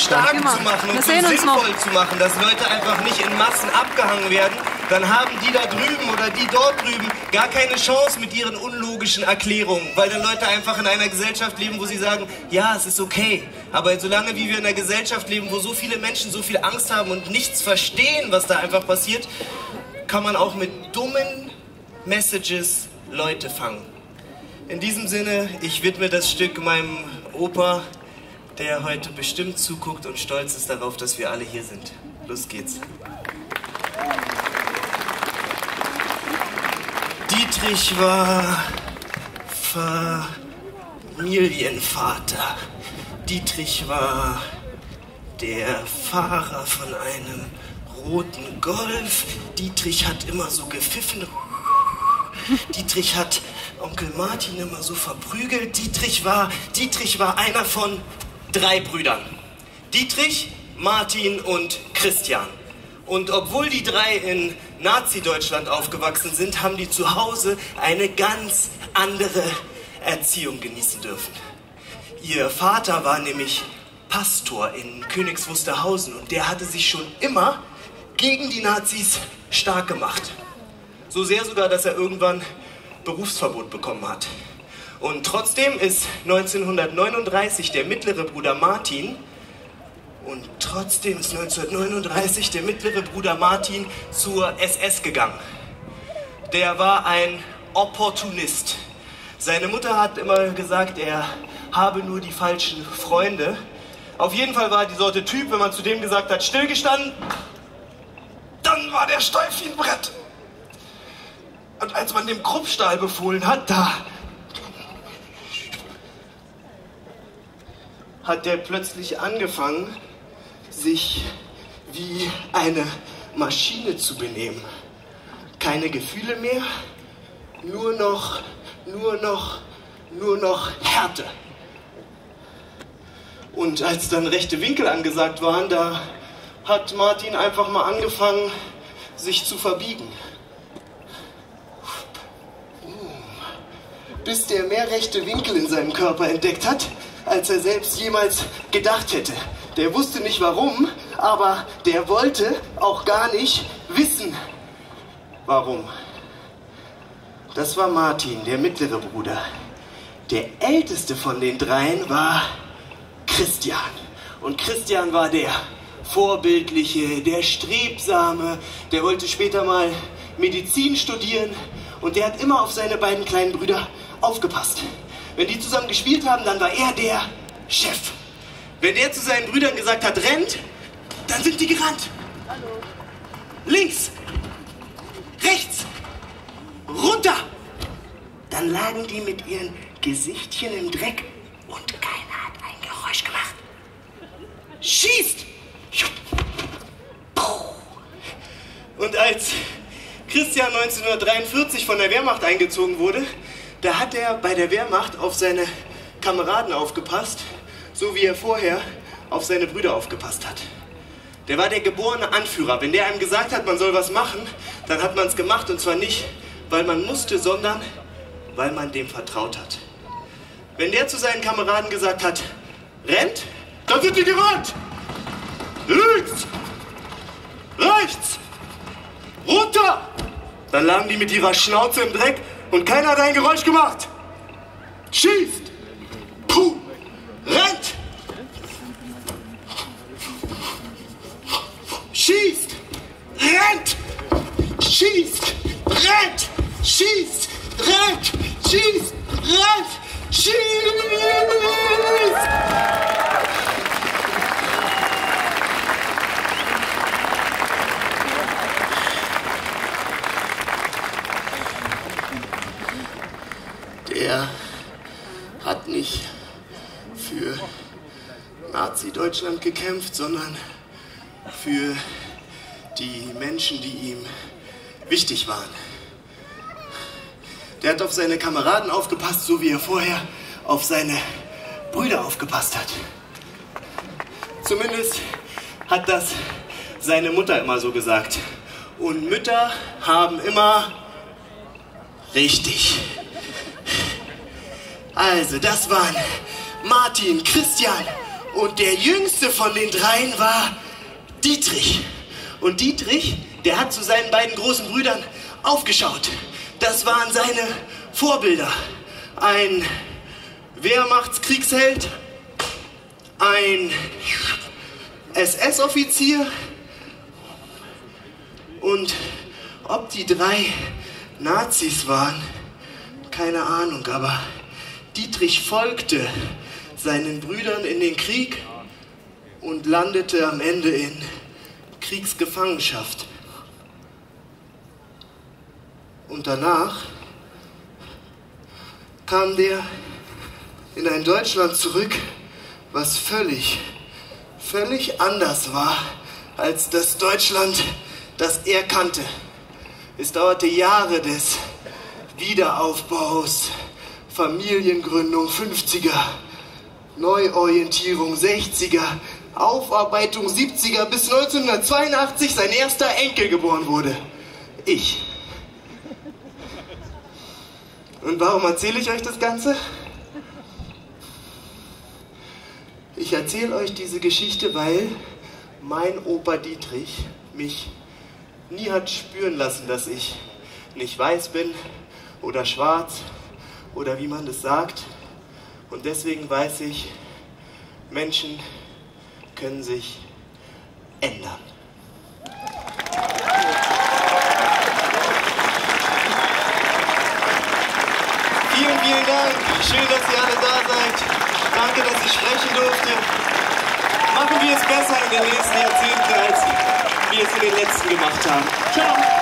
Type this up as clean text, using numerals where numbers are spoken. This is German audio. stark zu machen und sinnvoll zu machen, dass Leute einfach nicht in Massen abgehangen werden, dann haben die da drüben oder die dort drüben gar keine Chance mit ihren unlogischen Erklärungen, weil dann Leute einfach in einer Gesellschaft leben, wo sie sagen, ja, es ist okay, aber solange wie wir in einer Gesellschaft leben, wo so viele Menschen so viel Angst haben und nichts verstehen, was da einfach passiert, kann man auch mit dummen Messages Leute fangen. In diesem Sinne, ich widme das Stück meinem Opa, der heute bestimmt zuguckt und stolz ist darauf, dass wir alle hier sind. Los geht's. Dietrich war Familienvater. Dietrich war der Fahrer von einem roten Golf. Dietrich hat immer so gepfiffen. Dietrich hat Onkel Martin immer so verprügelt. Dietrich war einer von 3 Brüdern. Dietrich, Martin und Christian. Und obwohl die 3 in Nazi-Deutschland aufgewachsen sind, haben die zu Hause eine ganz andere Erziehung genießen dürfen. Ihr Vater war nämlich Pastor in Königswusterhausen und der hatte sich schon immer gegen die Nazis stark gemacht. So sehr sogar, dass er irgendwann Berufsverbot bekommen hat. Und trotzdem ist 1939 der mittlere Bruder Martin zur SS gegangen. Der war ein Opportunist. Seine Mutter hat immer gesagt, er habe nur die falschen Freunde. Auf jeden Fall war die Sorte Typ, wenn man zu dem gesagt hat, stillgestanden, dann war der steif wie ein Brett. Und als man dem Kruppstahl befohlen hat, da hat der plötzlich angefangen, sich wie eine Maschine zu benehmen. Keine Gefühle mehr, nur noch Härte. Und als dann rechte Winkel angesagt waren, da hat Martin einfach mal angefangen, sich zu verbiegen. Bis der mehr rechte Winkel in seinem Körper entdeckt hat, als er selbst jemals gedacht hätte. Der wusste nicht warum, aber der wollte auch gar nicht wissen, warum. Das war Martin, der mittlere Bruder. Der älteste von den 3 war Christian. Und Christian war der Vorbildliche, der Strebsame, der wollte später mal Medizin studieren und der hat immer auf seine beiden kleinen Brüder aufgepasst. Wenn die zusammen gespielt haben, dann war er der Chef. Wenn der zu seinen Brüdern gesagt hat, rennt, dann sind die gerannt. Hallo. Links, rechts, runter. Dann lagen die mit ihren Gesichtchen im Dreck und keiner hat ein Geräusch gemacht. Schießt! Und als Christian 1943 von der Wehrmacht eingezogen wurde, da hat er bei der Wehrmacht auf seine Kameraden aufgepasst, so wie er vorher auf seine Brüder aufgepasst hat. Der war der geborene Anführer. Wenn der einem gesagt hat, man soll was machen, dann hat man es gemacht. Und zwar nicht, weil man musste, sondern weil man dem vertraut hat. Wenn der zu seinen Kameraden gesagt hat, rennt, dann sind die gerannt. Links, rechts, runter. Dann lagen die mit ihrer Schnauze im Dreck. Und keiner hat ein Geräusch gemacht. Schießt! Puh! Rennt! Schießt! Rennt! Schießt! Rennt! Schießt! Rennt! Schießt! Rennt! Schießt! Er hat nicht für Nazi-Deutschland gekämpft, sondern für die Menschen, die ihm wichtig waren. Der hat auf seine Kameraden aufgepasst, so wie er vorher auf seine Brüder aufgepasst hat. Zumindest hat das seine Mutter immer so gesagt. Und Mütter haben immer richtig. Also, das waren Martin, Christian Und der jüngste von den dreien war Dietrich. Und Dietrich, der hat zu seinen beiden großen Brüdern aufgeschaut. Das waren seine Vorbilder. Ein Wehrmachtskriegsheld, ein SS-Offizier. Und ob die drei Nazis waren, keine Ahnung, aber Dietrich folgte seinen Brüdern in den Krieg und landete am Ende in Kriegsgefangenschaft. Und danach kam der in ein Deutschland zurück, was völlig anders war als das Deutschland, das er kannte. Es dauerte Jahre des Wiederaufbaus, Familiengründung, 50er, Neuorientierung, 60er, Aufarbeitung, 70er, bis 1982 sein erster Enkel geboren wurde. Ich. Und warum erzähle ich euch das Ganze? Ich erzähle euch diese Geschichte, weil mein Opa Dietrich mich nie hat spüren lassen, dass ich nicht weiß bin oder schwarz oder wie man das sagt. Und deswegen weiß ich, Menschen können sich ändern. Vielen Dank. Schön, dass ihr alle da seid. Danke, dass ich sprechen durfte. Machen wir es besser in den nächsten Jahrzehnten, als wir es in den letzten gemacht haben. Ciao.